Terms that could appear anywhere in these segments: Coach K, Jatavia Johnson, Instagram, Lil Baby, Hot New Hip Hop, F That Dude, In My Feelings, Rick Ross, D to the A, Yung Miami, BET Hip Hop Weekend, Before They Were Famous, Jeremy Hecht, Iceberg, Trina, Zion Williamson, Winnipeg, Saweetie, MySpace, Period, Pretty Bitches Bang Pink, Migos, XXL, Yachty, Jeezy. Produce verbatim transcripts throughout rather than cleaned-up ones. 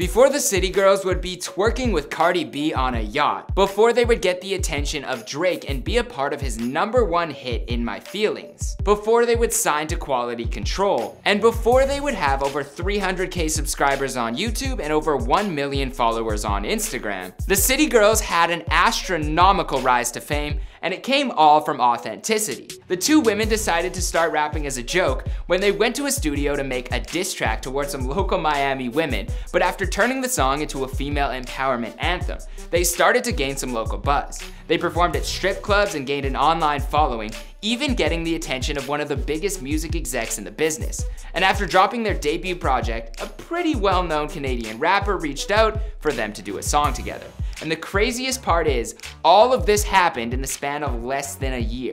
Before the City Girls would be twerking with Cardi B on a yacht, before they would get the attention of Drake and be a part of his number one hit In My Feelings, before they would sign to Quality Control, and before they would have over three hundred K subscribers on YouTube and over one million followers on Instagram. The City Girls had an astronomical rise to fame, and it came all from authenticity. The two women decided to start rapping as a joke when they went to a studio to make a diss track towards some local Miami women, but after turning the song into a female empowerment anthem, they started to gain some local buzz. They performed at strip clubs and gained an online following, even getting the attention of one of the biggest music execs in the business. And after dropping their debut project, a pretty well-known Canadian rapper reached out for them to do a song together. And the craziest part is, all of this happened in the span of less than a year.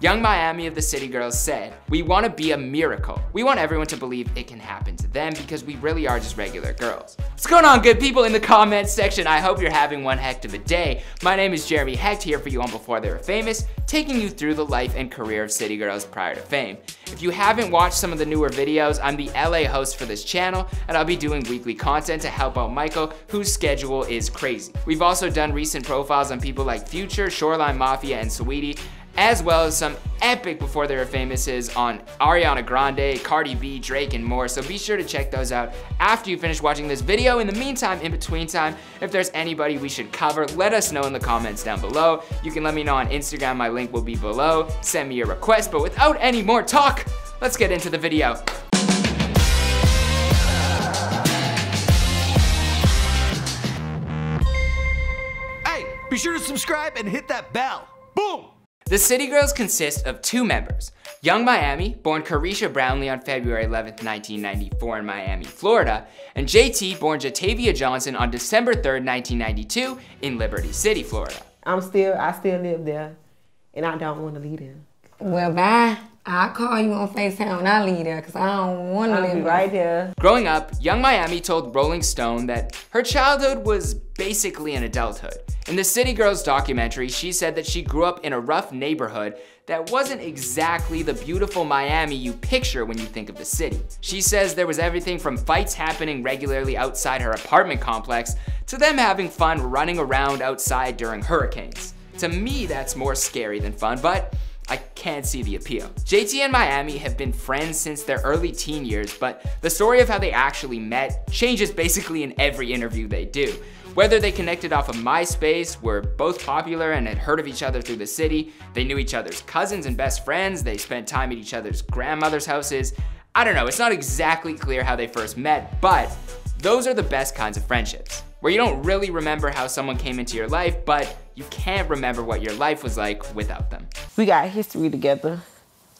Young Miami of the City Girls said, "We want to be a miracle. We want everyone to believe it can happen to them because we really are just regular girls." What's going on, good people, in the comments section? I hope you're having one heck of a day. My name is Jeremy Hecht, here for you on Before They Were Famous, taking you through the life and career of City Girls prior to fame. If you haven't watched some of the newer videos, I'm the L A host for this channel, and I'll be doing weekly content to help out Michael, whose schedule is crazy. We've also done recent profiles on people like Future, Shoreline Mafia, and Saweetie, as well as some epic Before They Were Famouses on Ariana Grande, Cardi B, Drake, and more, so be sure to check those out after you finish watching this video. In the meantime, in between time, if there's anybody we should cover, let us know in the comments down below. You can let me know on Instagram, my link will be below. Send me your request, but without any more talk, let's get into the video. Hey, be sure to subscribe and hit that bell. Boom! The City Girls consist of two members, Young Miami, born Carisha Brownlee on February eleventh nineteen ninety-four in Miami, Florida, and J T, born Jatavia Johnson on December third nineteen ninety-two in Liberty City, Florida. I'm still, I still live there, and I don't want to leave there. Well, bye. I'll call you on FaceTime when I leave there because I don't want to live right there. Growing up, Young Miami told Rolling Stone that her childhood was basically an adulthood. In the City Girls documentary, she said that she grew up in a rough neighborhood that wasn't exactly the beautiful Miami you picture when you think of the city. She says there was everything from fights happening regularly outside her apartment complex to them having fun running around outside during hurricanes. To me, that's more scary than fun, but I can't see the appeal. J T and Miami have been friends since their early teen years, but the story of how they actually met changes basically in every interview they do. Whether they connected off of MySpace, were both popular and had heard of each other through the city, they knew each other's cousins and best friends, they spent time at each other's grandmother's houses. I don't know, it's not exactly clear how they first met, but those are the best kinds of friendships, where you don't really remember how someone came into your life, but you can't remember what your life was like without them. We got history together.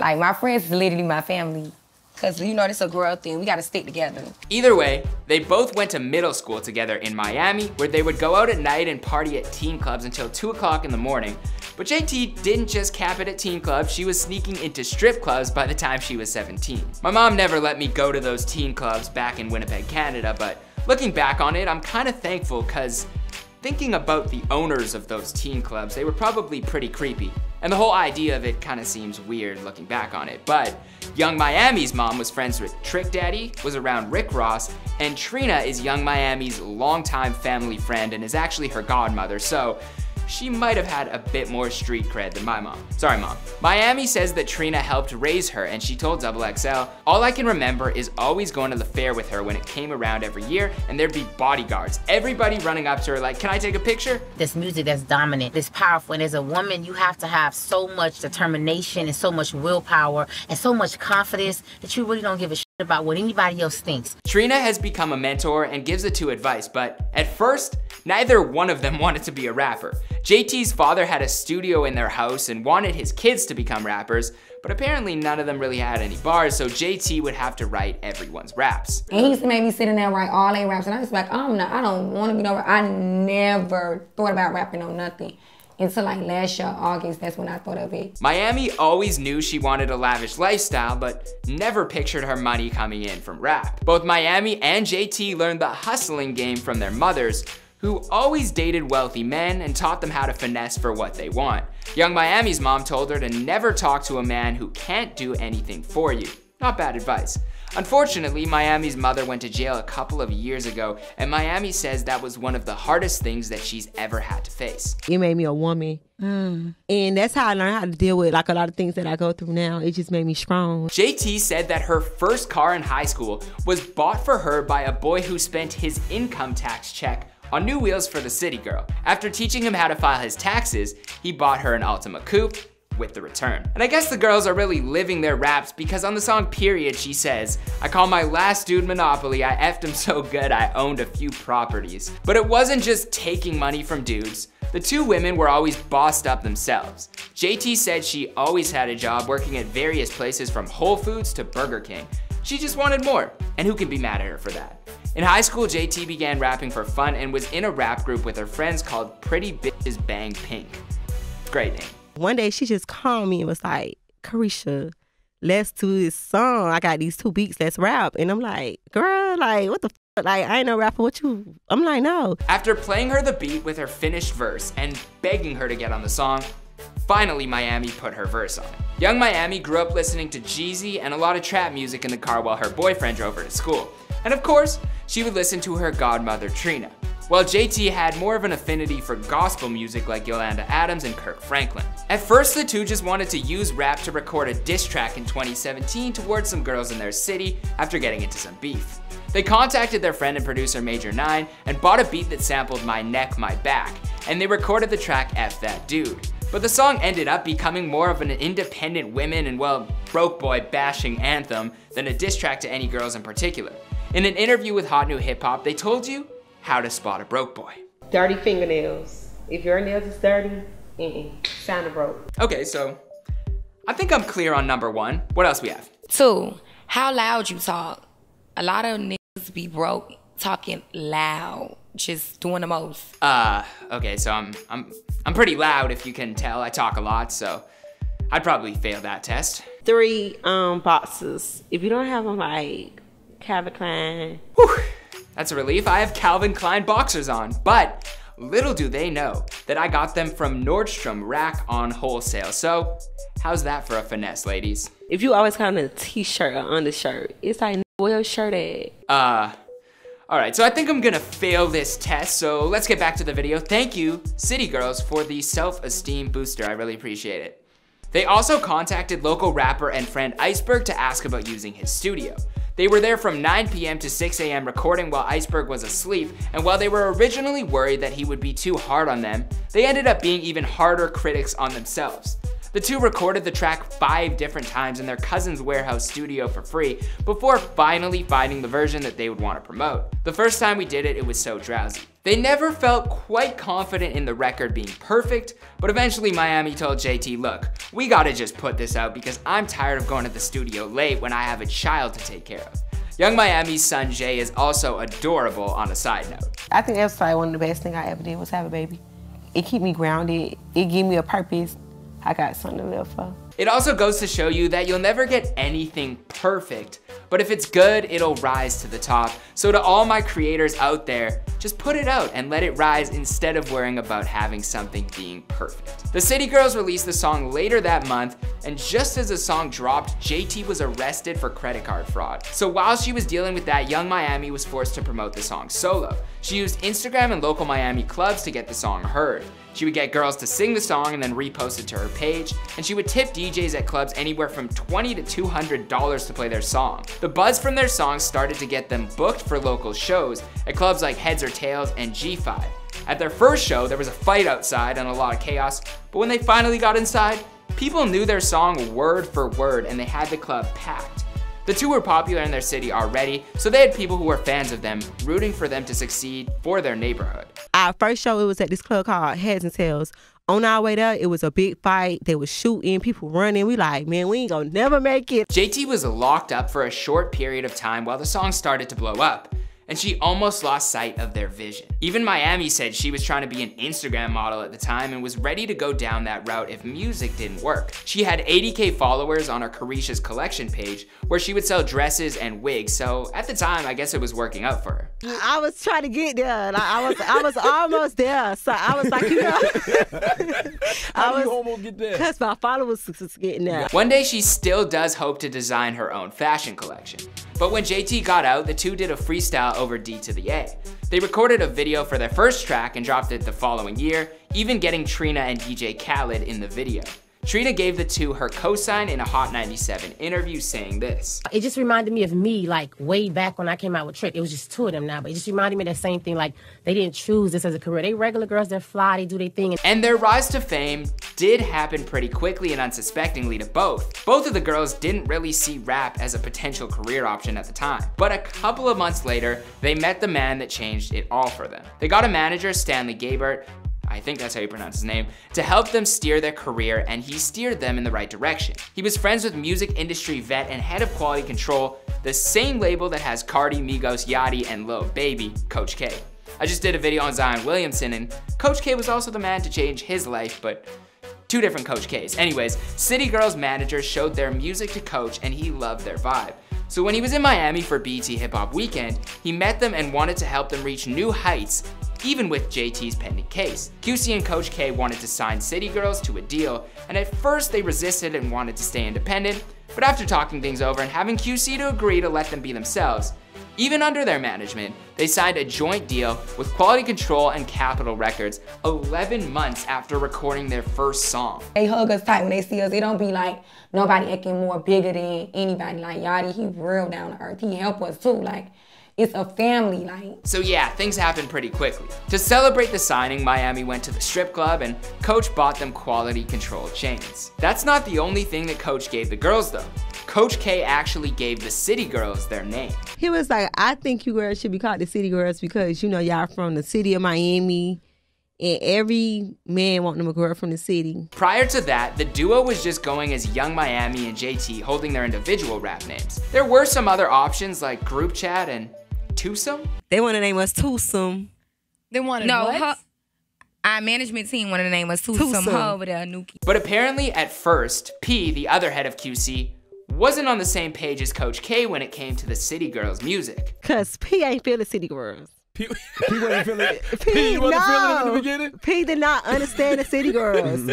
Like, my friends is literally my family. Cause you know, this a girl thing, we gotta stick together. Either way, they both went to middle school together in Miami, where they would go out at night and party at teen clubs until two o'clock in the morning. But J T didn't just cap it at teen clubs, she was sneaking into strip clubs by the time she was seventeen. My mom never let me go to those teen clubs back in Winnipeg, Canada, but looking back on it, I'm kinda thankful, cause thinking about the owners of those teen clubs, they were probably pretty creepy. And the whole idea of it kinda seems weird looking back on it, but Young Miami's mom was friends with Trick Daddy, was around Rick Ross, and Trina is Young Miami's longtime family friend and is actually her godmother, so she might have had a bit more street cred than my mom. Sorry, mom. Miami says that Trina helped raise her, and she told X X L, "All I can remember is always going to the fair with her when it came around every year, and there'd be bodyguards. Everybody running up to her like, 'Can I take a picture?'" This music that's dominant, this powerful, and as a woman, you have to have so much determination and so much willpower and so much confidence that you really don't give a shit about what anybody else thinks. Trina has become a mentor and gives the two advice, but at first, neither one of them wanted to be a rapper. J T's father had a studio in their house and wanted his kids to become rappers, but apparently none of them really had any bars, so J T would have to write everyone's raps. And he used to make me sit in there and write all their raps, and I was like, oh no, I don't want to be no rapper. I never thought about rapping on nothing. Until like last year, August, that's when I thought of it. Miami always knew she wanted a lavish lifestyle, but never pictured her money coming in from rap. Both Miami and J T learned the hustling game from their mothers, who always dated wealthy men and taught them how to finesse for what they want. Young Miami's mom told her to never talk to a man who can't do anything for you. Not bad advice. Unfortunately, Miami's mother went to jail a couple of years ago, and Miami says that was one of the hardest things that she's ever had to face. It made me a woman. Mm. And that's how I learned how to deal with like a lot of things that I go through now. It just made me strong. J T said that her first car in high school was bought for her by a boy who spent his income tax check on new wheels for the city girl. After teaching him how to file his taxes, he bought her an Altima Coupe with the return. And I guess the girls are really living their raps, because on the song Period, she says, "I call my last dude Monopoly, I effed him so good I owned a few properties." But it wasn't just taking money from dudes. The two women were always bossed up themselves. J T said she always had a job working at various places from Whole Foods to Burger King. She just wanted more, and who can be mad at her for that? In high school, J T began rapping for fun and was in a rap group with her friends called Pretty Bitches Bang Pink. Great name. One day she just called me and was like, "Carisha, let's do this song. I got these two beats, let's rap." And I'm like, "Girl, like, what the f? Like, I ain't no rapper, what you?" I'm like, "No." After playing her the beat with her finished verse and begging her to get on the song, finally Miami put her verse on it. Young Miami grew up listening to Jeezy and a lot of trap music in the car while her boyfriend drove her to school. And of course, she would listen to her godmother, Trina. While J T had more of an affinity for gospel music like Yolanda Adams and Kirk Franklin. At first, the two just wanted to use rap to record a diss track in twenty seventeen towards some girls in their city after getting into some beef. They contacted their friend and producer Major Nine and bought a beat that sampled My Neck My Back, and they recorded the track F That Dude. But the song ended up becoming more of an independent women and, well, broke boy bashing anthem than a diss track to any girls in particular. In an interview with Hot New Hip Hop, they told you how to spot a broke boy. Dirty fingernails. If your nails is dirty, mm-mm, sign of broke. Okay, so I think I'm clear on number one. What else we have? Two, how loud you talk. A lot of niggas be broke talking loud, just doing the most. Uh, okay, so I'm, I'm, I'm pretty loud if you can tell. I talk a lot, so I'd probably fail that test. Three, um, boxes. If you don't have them like Calvin Klein. Whew. That's a relief. I have Calvin Klein boxers on, but little do they know that I got them from Nordstrom Rack on wholesale. So how's that for a finesse, ladies? If you always count a t-shirt or undershirt, it's like, where your shirt at? Uh, all right, so I think I'm gonna fail this test. So let's get back to the video. Thank you, City Girls, for the self-esteem booster. I really appreciate it. They also contacted local rapper and friend Iceberg to ask about using his studio. They were there from nine p m to six a m recording while Iceberg was asleep, and while they were originally worried that he would be too hard on them, they ended up being even harder critics on themselves. The two recorded the track five different times in their cousin's warehouse studio for free before finally finding the version that they would want to promote. The first time we did it, it was so drowsy. They never felt quite confident in the record being perfect, but eventually Miami told J T, "Look, we gotta just put this out because I'm tired of going to the studio late when I have a child to take care of." Young Miami's son Jay is also adorable on a side note. I think that's probably one of the best things I ever did was have a baby. It keep me grounded, it gave me a purpose. I got something to live for. It also goes to show you that you'll never get anything perfect, but if it's good, it'll rise to the top. So to all my creators out there, just put it out and let it rise instead of worrying about having something being perfect. The City Girls released the song later that month, and just as the song dropped, J T was arrested for credit card fraud. So while she was dealing with that, Young Miami was forced to promote the song solo. She used Instagram and local Miami clubs to get the song heard. She would get girls to sing the song and then repost it to her page, and she would tip D Js at clubs anywhere from twenty to two hundred dollars to play their song. The buzz from their song started to get them booked for local shows at clubs like Heads or Tails and G five. At their first show, there was a fight outside and a lot of chaos, but when they finally got inside, people knew their song word for word and they had the club packed. The two were popular in their city already, so they had people who were fans of them, rooting for them to succeed for their neighborhood. Our first show, it was at this club called Heads and Tails. On our way there, it was a big fight. They were shooting, people running. We like, man, we ain't gonna never make it. J T was locked up for a short period of time while the song started to blow up, and she almost lost sight of their vision. Even Miami said she was trying to be an Instagram model at the time and was ready to go down that route if music didn't work. She had eighty K followers on her Carisha's Collection page where she would sell dresses and wigs, so at the time, I guess it was working out for her. I was trying to get there. Like, I was I was almost there, so I was like, you know. How I was, you almost get there? Because my followers was getting there. One day, she still does hope to design her own fashion collection. But when J T got out, the two did a freestyle over D to the A. They recorded a video for their first track and dropped it the following year, even getting Trina and D J Khaled in the video. Trina gave the two her cosign in a Hot ninety-seven interview, saying this. It just reminded me of me, like, way back when I came out with Trick. It was just two of them now, but it just reminded me of that same thing, like, they didn't choose this as a career. They regular girls, they're fly, they do their thing. And their rise to fame did happen pretty quickly and unsuspectingly to both. Both of the girls didn't really see rap as a potential career option at the time. But a couple of months later, they met the man that changed it all for them. They got a manager, Stanley Gabert, I think that's how you pronounce his name, to help them steer their career, and he steered them in the right direction. He was friends with music industry vet and head of Quality Control, the same label that has Cardi, Migos, Yachty, and Lil Baby, Coach K. I just did a video on Zion Williamson, and Coach K was also the man to change his life, but two different Coach Ks. Anyways, City Girls' manager showed their music to Coach, and he loved their vibe. So when he was in Miami for B E T Hip Hop Weekend, he met them and wanted to help them reach new heights, even with J T's pending case. Q C and Coach K wanted to sign City Girls to a deal, and at first they resisted and wanted to stay independent, but after talking things over and having Q C to agree to let them be themselves, even under their management, they signed a joint deal with Quality Control and Capitol Records eleven months after recording their first song. They hug us tight when they see us. It don't be like nobody acting more bigger than anybody. Like Yachty, he real down to earth. He help us too. Like, it's a family, like. So yeah, things happened pretty quickly. To celebrate the signing, Miami went to the strip club and Coach bought them Quality Control chains. That's not the only thing that Coach gave the girls though. Coach K actually gave the City Girls their name. He was like, I think you girls should be called the City Girls because, you know, y'all from the city of Miami and every man want them a girl from the city. Prior to that, the duo was just going as Young Miami and J T, holding their individual rap names. There were some other options like Group Chat and Twosome? They want to name us Twosome. They wanted no, what? Her, our management team wanted to name us Twosome. Her over there, Nuki. But apparently at first, P, the other head of Q C, wasn't on the same page as Coach K when it came to the City Girls music. Cause P ain't feel the City Girls. P, P wasn't feeling it. P, P wasn't no. feeling it in the beginning? P did not understand the City Girls.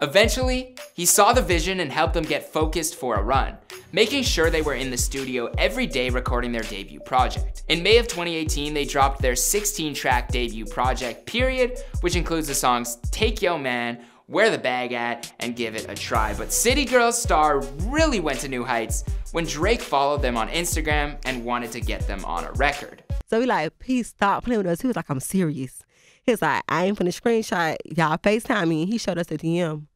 Eventually, he saw the vision and helped them get focused for a run, making sure they were in the studio every day recording their debut project. In May of twenty eighteen, they dropped their sixteen track debut project, Period, which includes the songs Take Yo Man, Where the Bag At, and Give It a Try. But City Girls star really went to new heights when Drake followed them on Instagram and wanted to get them on a record. So we like, P, stop playing with us. He was like, I'm serious. He was like, I ain't finna screenshot y'all FaceTime me. He showed us the D M.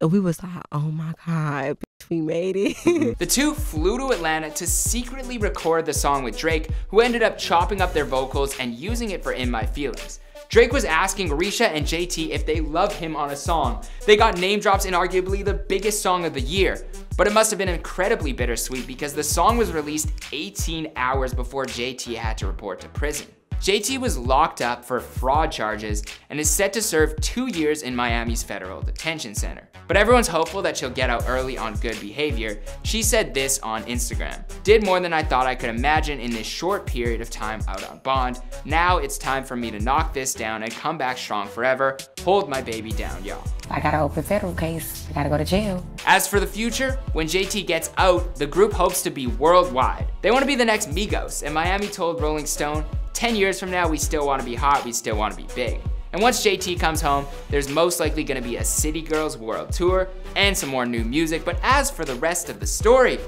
And we was like, oh my God, bitch, we made it. The two flew to Atlanta to secretly record the song with Drake, who ended up chopping up their vocals and using it for In My Feelings. Drake was asking Carisha and J T if they love him on a song. They got name drops in arguably the biggest song of the year, but it must have been incredibly bittersweet because the song was released eighteen hours before J T had to report to prison. J T was locked up for fraud charges and is set to serve two years in Miami's federal detention center. But everyone's hopeful that she'll get out early on good behavior. She said this on Instagram. Did more than I thought I could imagine in this short period of time out on bond. Now it's time for me to knock this down and come back strong forever. Hold my baby down, y'all. I got an open federal case. I gotta go to jail. As for the future, when J T gets out, the group hopes to be worldwide. They want to be the next Migos, and Miami told Rolling Stone, ten years from now, we still want to be hot, we still want to be big. And once J T comes home, there's most likely going to be a City Girls World Tour and some more new music. But as for the rest of the story,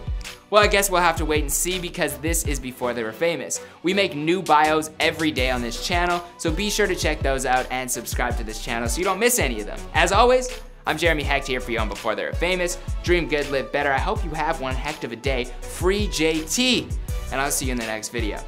well, I guess we'll have to wait and see because this is Before They Were Famous. We make new bios every day on this channel, so be sure to check those out and subscribe to this channel so you don't miss any of them. As always, I'm Jeremy Hecht here for you on Before They Were Famous. Dream good, live better. I hope you have one heck of a day. Free J T, and I'll see you in the next video.